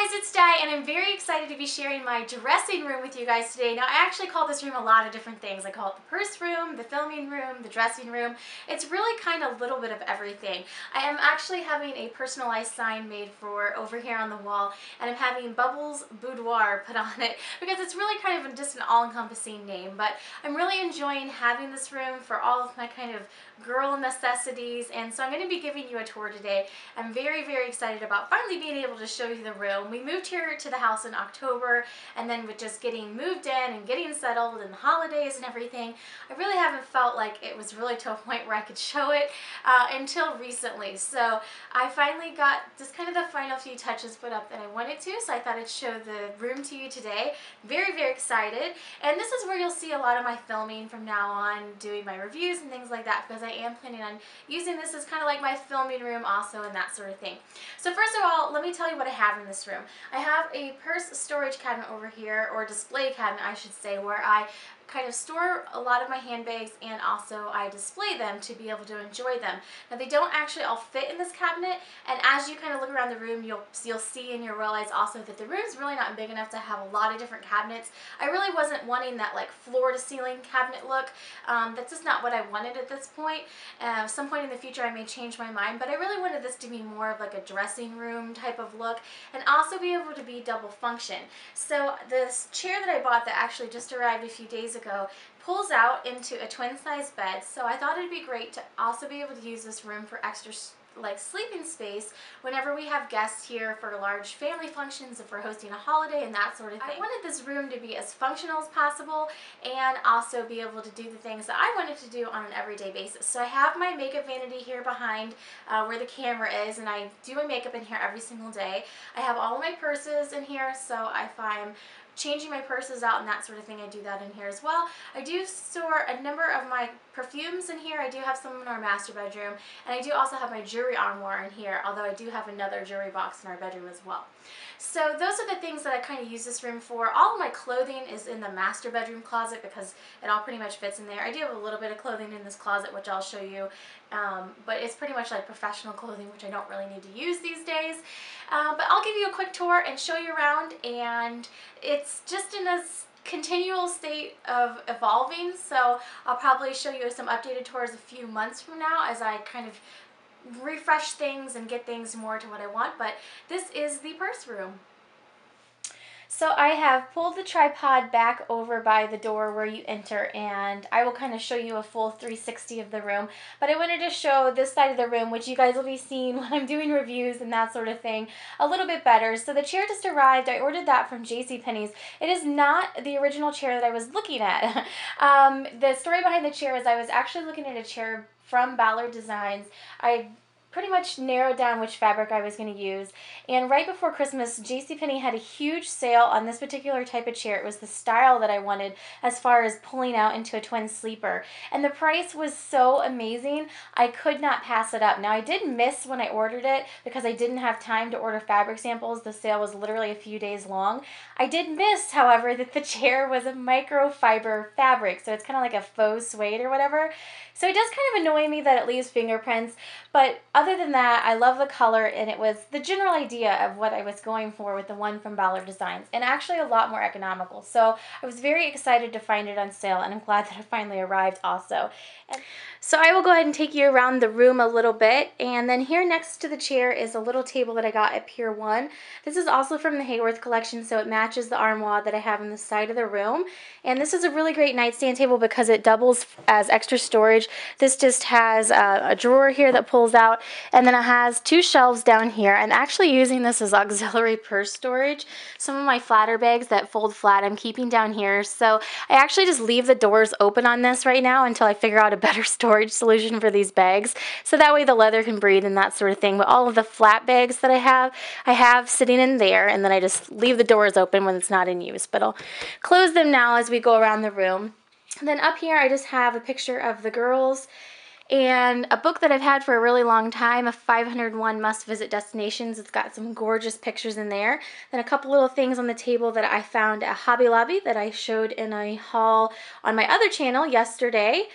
guys, it's Di, and I'm very excited to be sharing my dressing room with you guys today. Now, I actually call this room a lot of different things. I call it the purse room, the filming room, the dressing room. It's really kind of a little bit of everything. I am actually having a personalized sign made for over here on the wall, and I'm having Bubbles Boudoir put on it because it's really kind of just an all-encompassing name, but I'm really enjoying having this room for all of my kind of girl necessities, and so I'm going to be giving you a tour today. I'm very, very excited about finally being able to show you the room. We moved here to the house in October, and then with just getting moved in and getting settled and the holidays and everything, I really haven't felt like it was really to a point where I could show it until recently. So I finally got just kind of the final few touches put up that I wanted to, so I thought I'd show the room to you today. Very, very excited, and this is where you'll see a lot of my filming from now on, doing my reviews and things like that, because I am planning on using this as kind of like my filming room also and that sort of thing. So first of all, let me tell you what I have in this room. I have a purse storage cabinet over here, or display cabinet I should say, where I kind of store a lot of my handbags, and also I display them to be able to enjoy them. Now, they don't actually all fit in this cabinet, and as you kind of look around the room, you'll see and you'll realize also that the room's really not big enough to have a lot of different cabinets. I really wasn't wanting that like floor-to-ceiling cabinet look. That's just not what I wanted at this point. Some point in the future I may change my mind, but I really wanted this to be more of like a dressing room type of look, and also be able to be double function. So this chair that I bought that actually just arrived a few days ago pulls out into a twin-size bed, so I thought it'd be great to also be able to use this room for extra like sleeping space whenever we have guests here for large family functions, if we're hosting a holiday and that sort of thing. I wanted this room to be as functional as possible and also be able to do the things that I wanted to do on an everyday basis. So I have my makeup vanity here behind where the camera is, and I do my makeup in here every single day. I have all my purses in here, so if I'm changing my purses out and that sort of thing, I do that in here as well. I do store a number of my perfumes in here. I do have some in our master bedroom, and I do also have my jewelry armoire in here, although I do have another jewelry box in our bedroom as well. So those are the things that I kind of use this room for. All of my clothing is in the master bedroom closet because it all pretty much fits in there. I do have a little bit of clothing in this closet, which I'll show you, but it's pretty much like professional clothing, which I don't really need to use these days. But I'll give you a quick tour and show you around, and it's just in a continual state of evolving, so I'll probably show you some updated tours a few months from now as I kind of refresh things and get things more to what I want. But this is the purse room. So I have pulled the tripod back over by the door where you enter, and I will kind of show you a full 360 of the room, but I wanted to show this side of the room, which you guys will be seeing when I'm doing reviews and that sort of thing, a little bit better. So the chair just arrived. I ordered that from JCPenney's. It is not the original chair that I was looking at. The story behind the chair is I was actually looking at a chair from Ballard Designs. I pretty much narrowed down which fabric I was going to use, and right before Christmas, JCPenney had a huge sale on this particular type of chair. It was the style that I wanted as far as pulling out into a twin sleeper, and the price was so amazing I could not pass it up. Now, I did miss when I ordered it because I didn't have time to order fabric samples. The sale was literally a few days long. I did miss, however, that the chair was a microfiber fabric, so it's kind of like a faux suede or whatever, so it does kind of annoy me that it leaves fingerprints, but other than that, I love the color, and it was the general idea of what I was going for with the one from Ballard Designs, and actually a lot more economical. So I was very excited to find it on sale, and I'm glad that it finally arrived also. So I will go ahead and take you around the room a little bit, and then here next to the chair is a little table that I got at Pier 1. This is also from the Hayworth collection, so it matches the armoire that I have on the side of the room, and this is a really great nightstand table because it doubles as extra storage. This just has a drawer here that pulls out, and then it has two shelves down here. I'm actually using this as auxiliary purse storage. Some of my flatter bags that fold flat I'm keeping down here, so I actually just leave the doors open on this right now until I figure out a better storage solution for these bags, so that way the leather can breathe and that sort of thing. But all of the flat bags that I have sitting in there, and then I just leave the doors open when it's not in use, but I'll close them now as we go around the room. And then up here I just have a picture of the girls and a book that I've had for a really long time, a 501 must-visit destinations. It's got some gorgeous pictures in there. Then a couple little things on the table that I found at Hobby Lobby that I showed in a haul on my other channel yesterday.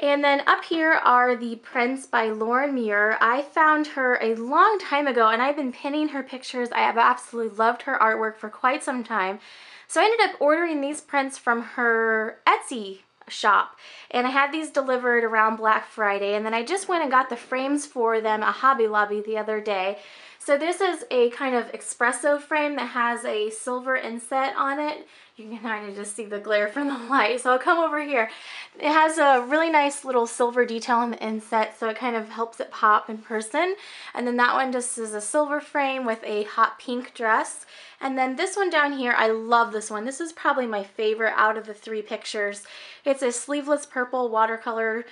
And then up here are the prints by Lauren Muir. I found her a long time ago and I've been pinning her pictures. I have absolutely loved her artwork for quite some time. So I ended up ordering these prints from her Etsy shop, and I had these delivered around Black Friday, and then I just went and got the frames for them at Hobby Lobby the other day. So this is a kind of espresso frame that has a silver inset on it. You can kind of just see the glare from the light, so I'll come over here. It has a really nice little silver detail on the inset, so it kind of helps it pop in person. And then that one just is a silver frame with a hot pink dress. And then this one down here, I love this one. This is probably my favorite out of the three pictures. It's a sleeveless purple watercolor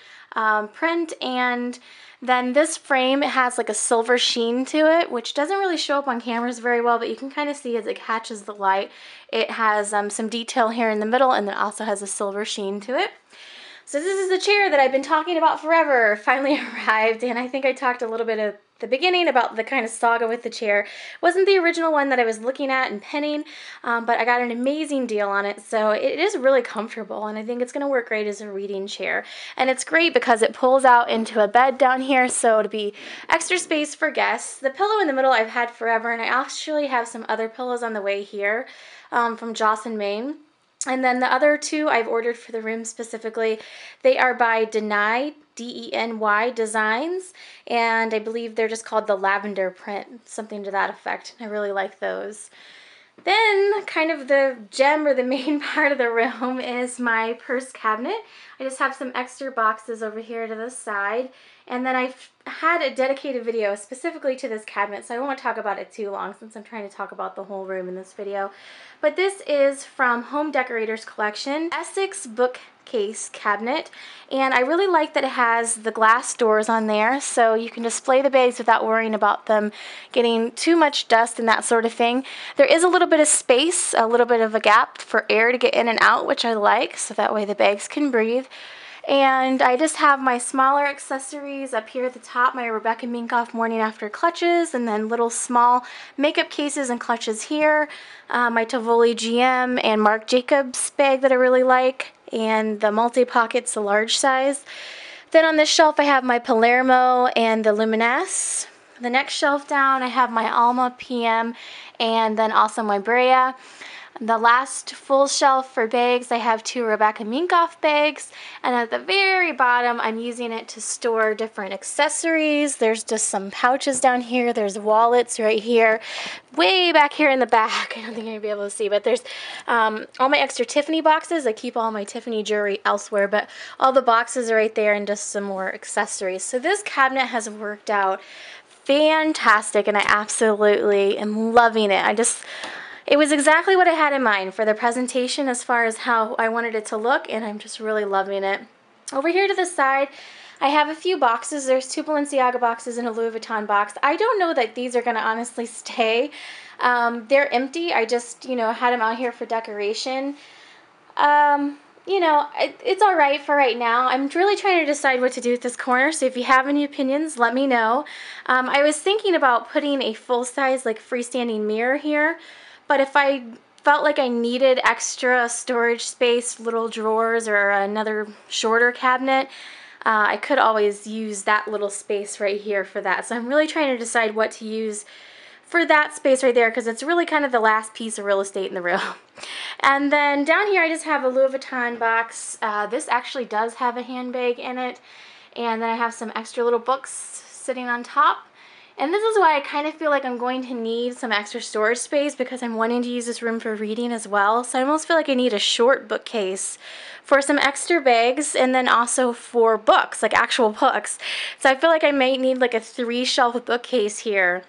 print, and then this frame, it has like a silver sheen to it, which doesn't really show up on cameras very well, but you can kind of see as it catches the light. It has some detail here in the middle, and it also has a silver sheen to it. So this is the chair that I've been talking about forever, finally arrived, and I think I talked a little bit at the beginning about the kind of saga with the chair. It wasn't the original one that I was looking at and penning, but I got an amazing deal on it, so it is really comfortable, and I think it's going to work great as a reading chair. And it's great because it pulls out into a bed down here, so it'll be extra space for guests. The pillow in the middle I've had forever, and I actually have some other pillows on the way here from Joss in Maine. And then the other two I've ordered for the room specifically. They are by Deny, D-E-N-Y Designs, and I believe they're just called the Lavender Print, something to that effect. I really like those. Then kind of the gem or the main part of the room is my purse cabinet. I just have some extra boxes over here to the side, and then I've had a dedicated video specifically to this cabinet, so I won't talk about it too long since I'm trying to talk about the whole room in this video. But this is from Home Decorators Collection, Essex Bookcase Cabinet, and I really like that it has the glass doors on there, so you can display the bags without worrying about them getting too much dust and that sort of thing. There is a little bit of space, a little bit of a gap for air to get in and out, which I like, so that way the bags can breathe. And I just have my smaller accessories up here at the top, my Rebecca Minkoff Morning After clutches, and then little small makeup cases and clutches here, my Tivoli GM and Marc Jacobs bag that I really like, and the multi-pockets, the large size. Then on this shelf I have my Palermo and the Luminesse. The next shelf down I have my Alma PM and then also my Brea. The last full shelf for bags, I have two Rebecca Minkoff bags, and at the very bottom I'm using it to store different accessories. There's just some pouches down here, there's wallets right here, way back here in the back, I don't think you'll be able to see, but there's all my extra Tiffany boxes. I keep all my Tiffany jewelry elsewhere, but all the boxes are right there and just some more accessories. So this cabinet has worked out fantastic and I absolutely am loving it. It was exactly what I had in mind for the presentation as far as how I wanted it to look, and I'm just really loving it. Over here to the side, I have a few boxes. There's two Balenciaga boxes and a Louis Vuitton box. I don't know that these are going to honestly stay. They're empty. I just, had them out here for decoration. It's all right for right now. I'm really trying to decide what to do with this corner, so if you have any opinions, let me know. I was thinking about putting a full-size, freestanding mirror here, but if I felt like I needed extra storage space, little drawers, or another shorter cabinet, I could always use that little space right here for that. So I'm really trying to decide what to use for that space right there, because it's really kind of the last piece of real estate in the room. And then down here I just have a Louis Vuitton box. This actually does have a handbag in it. And then I have some extra little books sitting on top. And this is why I kind of feel like I'm going to need some extra storage space, because I'm wanting to use this room for reading as well. So I almost feel like I need a short bookcase for some extra bags and then also for books, like actual books. So I feel like I might need like a 3-shelf bookcase here,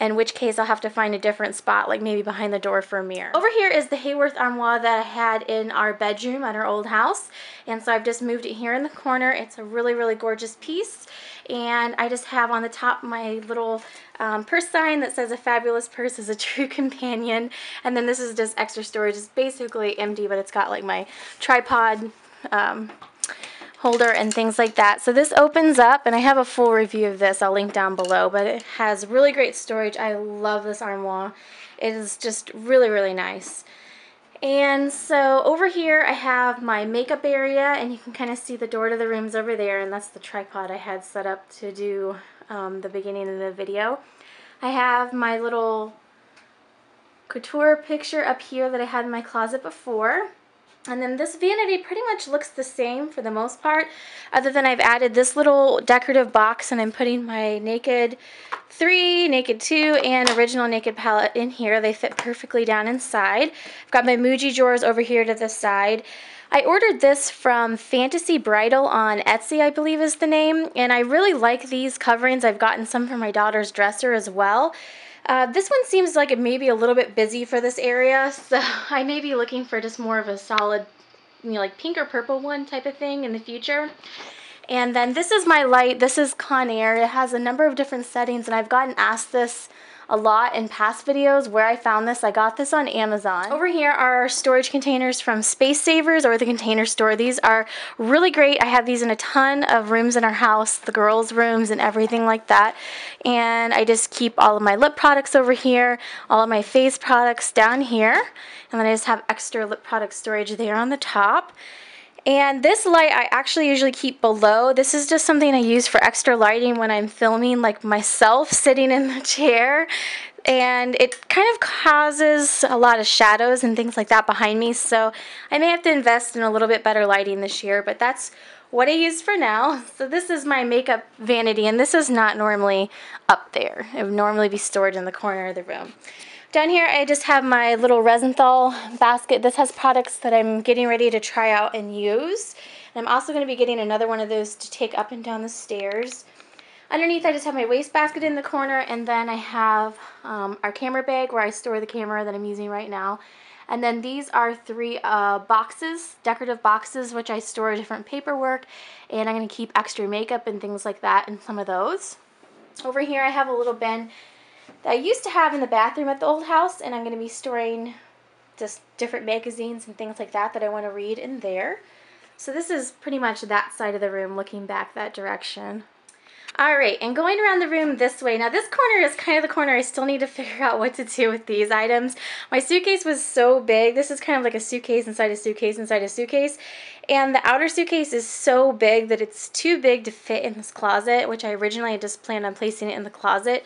in which case I'll have to find a different spot, like maybe behind the door for a mirror. Over here is the Hayworth armoire that I had in our bedroom at our old house, and so I've just moved it here in the corner. It's a really, really gorgeous piece, and I just have on the top my little purse sign that says, "A fabulous purse is a true companion," and then this is just extra storage. It's basically empty, but it's got like my tripod holder and things like that. So this opens up, and I have a full review of this, I'll link down below, but it has really great storage. I love this armoire. It is just really, really nice. And so over here I have my makeup area, and you can kind of see the door to the room's over there, and that's the tripod I had set up to do the beginning of the video. I have my little couture picture up here that I had in my closet before. And then this vanity pretty much looks the same for the most part, other than I've added this little decorative box, and I'm putting my Naked 3, Naked 2, and Original Naked palette in here. They fit perfectly down inside. I've got my Muji drawers over here to the side. I ordered this from Fantasy Bridal on Etsy, I believe is the name, and I really like these coverings. I've gotten some for my daughter's dresser as well. This one seems like it may be a little bit busy for this area, so I may be looking for just more of a solid, you know, like pink or purple one type of thing in the future. And then this is my light. This is Conair. It has a number of different settings, and I've gotten asked this a lot in past videos where I found this. I got this on Amazon. Over here are storage containers from Space Savers or the Container Store. These are really great. I have these in a ton of rooms in our house, the girls' rooms and everything like that. And I just keep all of my lip products over here, all of my face products down here, and then I just have extra lip product storage there on the top. And this light I actually usually keep below. This is just something I use for extra lighting when I'm filming, like myself sitting in the chair. And it kind of causes a lot of shadows and things like that behind me. So I may have to invest in a little bit better lighting this year, but that's what I use for now. So this is my makeup vanity, and this is not normally up there. It would normally be stored in the corner of the room. Down here I just have my little Resenthal basket. This has products that I'm getting ready to try out and use. And I'm also going to be getting another one of those to take up and down the stairs. Underneath I just have my wastebasket in the corner, and then I have our camera bag where I store the camera that I'm using right now. And then these are three boxes, decorative boxes, which I store different paperwork, and I'm going to keep extra makeup and things like that in some of those. Over here I have a little bin that I used to have in the bathroom at the old house, and I'm going to be storing just different magazines and things like that that I want to read in there. So this is pretty much that side of the room looking back that direction. Alright, and going around the room this way. Now this corner is kind of the corner I still need to figure out what to do with these items. My suitcase was so big. This is kind of like a suitcase inside a suitcase inside a suitcase. And the outer suitcase is so big that it's too big to fit in this closet, which I originally had just planned on placing it in the closet.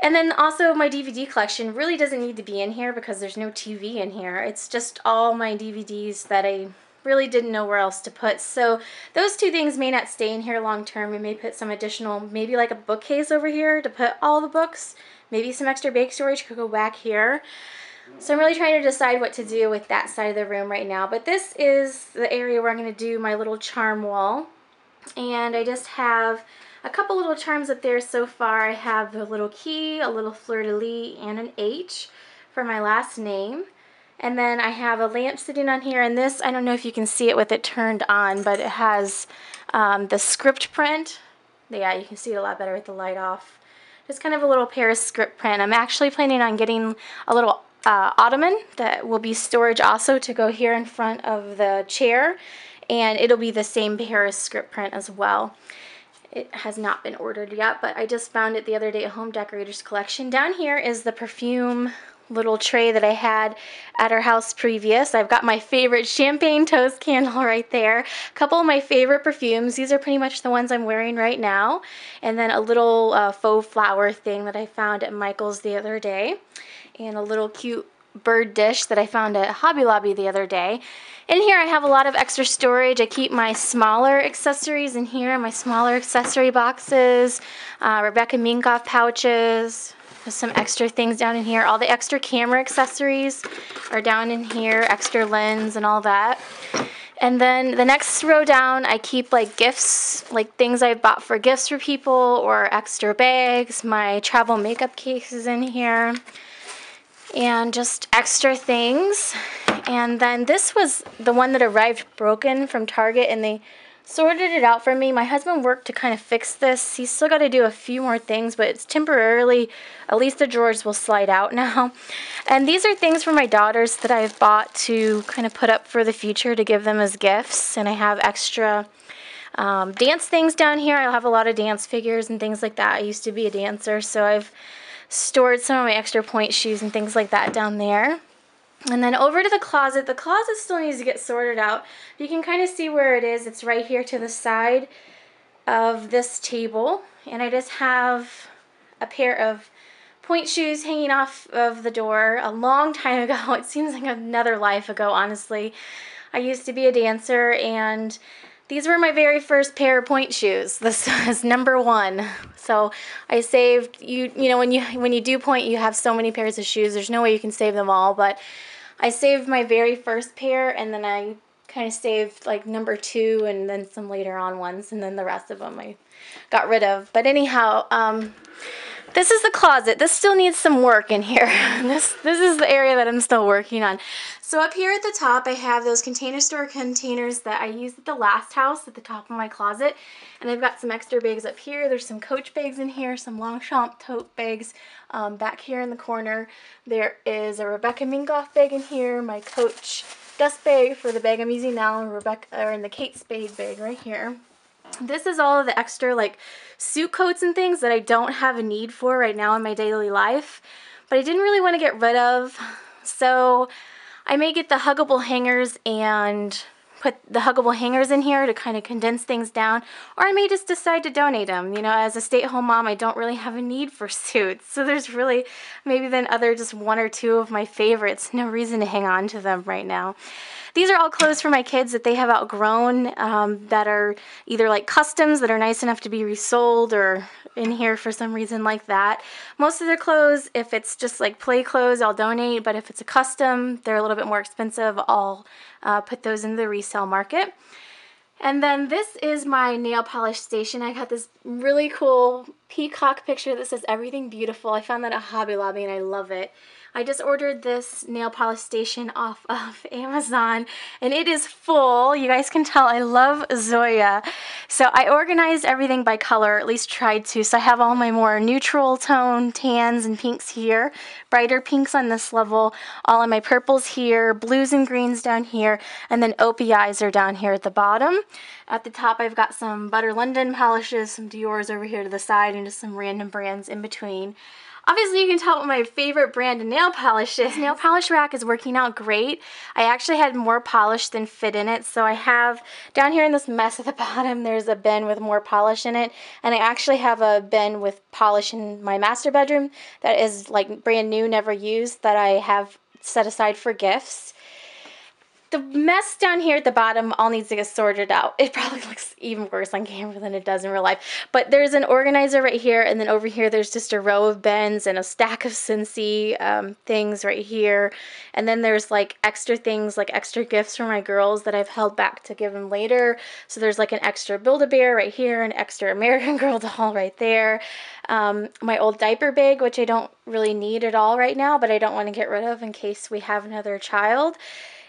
And then also my DVD collection really doesn't need to be in here because there's no TV in here. It's just all my DVDs that I really didn't know where else to put. So those two things may not stay in here long term. We may put some additional, maybe like a bookcase over here to put all the books. Maybe some extra bag storage could go back here. So I'm really trying to decide what to do with that side of the room right now. But this is the area where I'm going to do my little charm wall. And I just have a couple little charms up there so far. I have the little key, a little fleur-de-lis, and an H for my last name. And then I have a lamp sitting on here, and this, I don't know if you can see it with it turned on, but it has the script print. Yeah, you can see it a lot better with the light off. Just kind of a little Paris script print. I'm actually planning on getting a little ottoman that will be storage also to go here in front of the chair, and it'll be the same Paris script print as well. It has not been ordered yet, but I just found it the other day at Home Decorators Collection. Down here is the perfume little tray that I had at our house previous. I've got my favorite champagne toast candle right there. A couple of my favorite perfumes. These are pretty much the ones I'm wearing right now. And then a little faux flower thing that I found at Michael's the other day. And a little cute bird dish that I found at Hobby Lobby the other day. In here I have a lot of extra storage. I keep my smaller accessories in here, my smaller accessory boxes, Rebecca Minkoff pouches, some extra things down in here. All the extra camera accessories are down in here, extra lens and all that. And then the next row down I keep like gifts, like things I bought for gifts for people or extra bags. My travel makeup case is in here, and just extra things. And then this was the one that arrived broken from Target, and they sorted it out for me. My husband worked to kind of fix this. He's still got to do a few more things, but it's temporarily, at least the drawers will slide out now. And these are things for my daughters that I've bought to kind of put up for the future to give them as gifts. And I have extra dance things down here. I'll have a lot of dance figures and things like that. I used to be a dancer, so I've stored some of my extra point shoes and things like that down there. And then over to the closet. The closet still needs to get sorted out. You can kind of see where it is. It's right here to the side of this table. And I just have a pair of point shoes hanging off of the door a long time ago. It seems like another life ago, honestly. I used to be a dancer, and these were my very first pair of point shoes. This is number one. So I saved, you know, when you do point, you have so many pairs of shoes. There's no way you can save them all, but I saved my very first pair, and then I kind of saved like number two and then some later on ones, and then the rest of them I got rid of. But anyhow, this is the closet. This still needs some work in here. This is the area that I'm still working on. So up here at the top, I have those Container Store containers that I used at the last house at the top of my closet. And I've got some extra bags up here. There's some Coach bags in here, some Longchamp tote bags back here in the corner. There is a Rebecca Minkoff bag in here, my Coach dust bag for the bag I'm using now, and the Kate Spade bag right here. This is all of the extra like suit coats and things that I don't have a need for right now in my daily life, but I didn't really want to get rid of, so I may get the huggable hangers and put the huggable hangers in here to kind of condense things down, or I may just decide to donate them. You know, as a stay-at-home mom, I don't really have a need for suits, so there's really maybe then other just one or two of my favorites. No reason to hang on to them right now. These are all clothes for my kids that they have outgrown, that are either like customs that are nice enough to be resold or in here for some reason like that. Most of their clothes, if it's just like play clothes, I'll donate, but if it's a custom, they're a little bit more expensive, I'll put those in the resale market. And then this is my nail polish station. I got this really cool peacock picture that says "Everything Beautiful." I found that at Hobby Lobby and I love it. I just ordered this nail polish station off of Amazon and it is full. You guys can tell I love Zoya. So I organized everything by color, or at least tried to. So I have all my more neutral tone tans and pinks here, brighter pinks on this level, all of my purples here, blues and greens down here, and then OPIs are down here at the bottom. At the top I've got some Butter London polishes, some Dior's over here to the side, and just some random brands in between. Obviously, you can tell what my favorite brand of nail polish is. Nail polish rack is working out great. I actually had more polish than fit in it, so I have, down here in this mess at the bottom, there's a bin with more polish in it, and I actually have a bin with polish in my master bedroom that is like brand new, never used, that I have set aside for gifts. The mess down here at the bottom all needs to get sorted out. It probably looks even worse on camera than it does in real life. But there's an organizer right here, and then over here there's just a row of bins and a stack of Scentsy things right here. And then there's like extra things, like extra gifts for my girls that I've held back to give them later. So there's like an extra Build-A-Bear right here, an extra American Girl doll right there. My old diaper bag, which I don't really need at all right now, but I don't want to get rid of in case we have another child.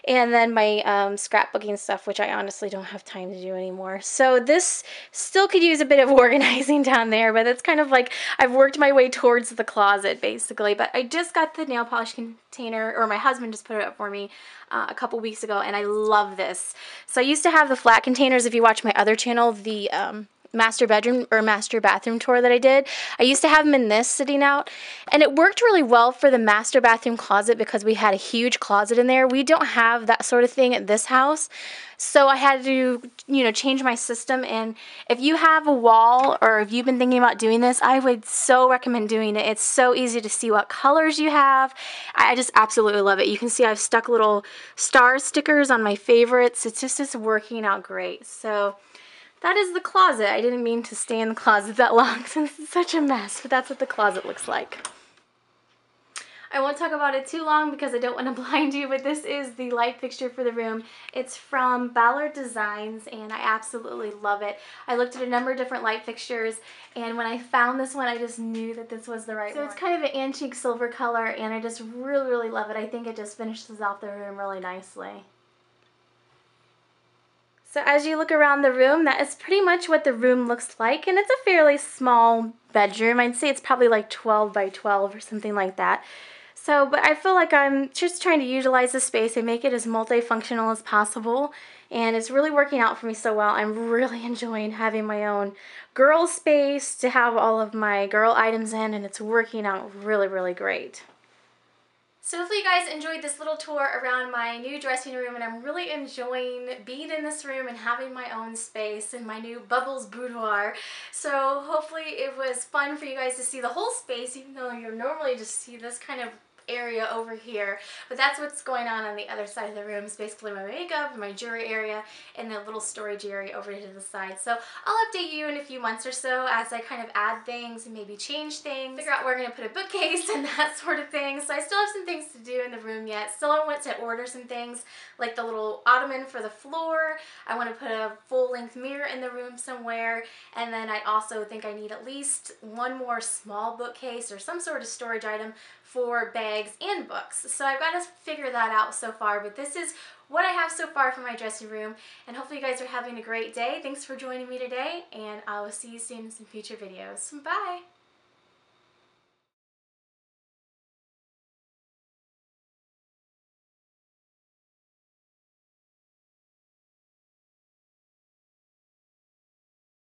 And then my scrapbooking stuff, which I honestly don't have time to do anymore. So this still could use a bit of organizing down there, but it's kind of like I've worked my way towards the closet, basically. But I just got the nail polish container, or my husband just put it up for me a couple weeks ago, and I love this. So I used to have the flat containers. If you watch my other channel, the master bedroom or master bathroom tour that I did, I used to have them in this sitting out, and it worked really well for the master bathroom closet because we had a huge closet in there. We don't have that sort of thing at this house, so I had to, you know, change my system. And if you have a wall, or if you've been thinking about doing this, I would so recommend doing it. It's so easy to see what colors you have. I just absolutely love it. You can see I've stuck little star stickers on my favorites. It's just, it's working out great. So that is the closet. I didn't mean to stay in the closet that long since it's such a mess, but that's what the closet looks like. I won't talk about it too long because I don't want to blind you, but this is the light fixture for the room. It's from Ballard Designs, and I absolutely love it. I looked at a number of different light fixtures, and when I found this one, I just knew that this was the right one. So it's kind of an antique silver color, and I just really, really love it. I think it just finishes off the room really nicely. So as you look around the room, that is pretty much what the room looks like, and it's a fairly small bedroom. I'd say it's probably like 12 by 12 or something like that. So, but I feel like I'm just trying to utilize the space and make it as multifunctional as possible, and it's really working out for me so well. I'm really enjoying having my own girl space to have all of my girl items in, and it's working out really, really great. So hopefully you guys enjoyed this little tour around my new dressing room, and I'm really enjoying being in this room and having my own space in my new Bubbles Boudoir. So hopefully it was fun for you guys to see the whole space, even though you normally just see this kind of area over here, but that's what's going on the other side of the room. It's basically my makeup, my jewelry area, and the little storage area over to the side. So I'll update you in a few months or so as I kind of add things and maybe change things, figure out where we're going to put a bookcase and that sort of thing. So I still have some things to do in the room yet. Still, I want to order some things like the little ottoman for the floor. I want to put a full-length mirror in the room somewhere, and then I also think I need at least one more small bookcase or some sort of storage item for bags and books. So I've got to figure that out so far, but this is what I have so far for my dressing room, and hopefully you guys are having a great day. Thanks for joining me today, and I will see you soon in some future videos. Bye!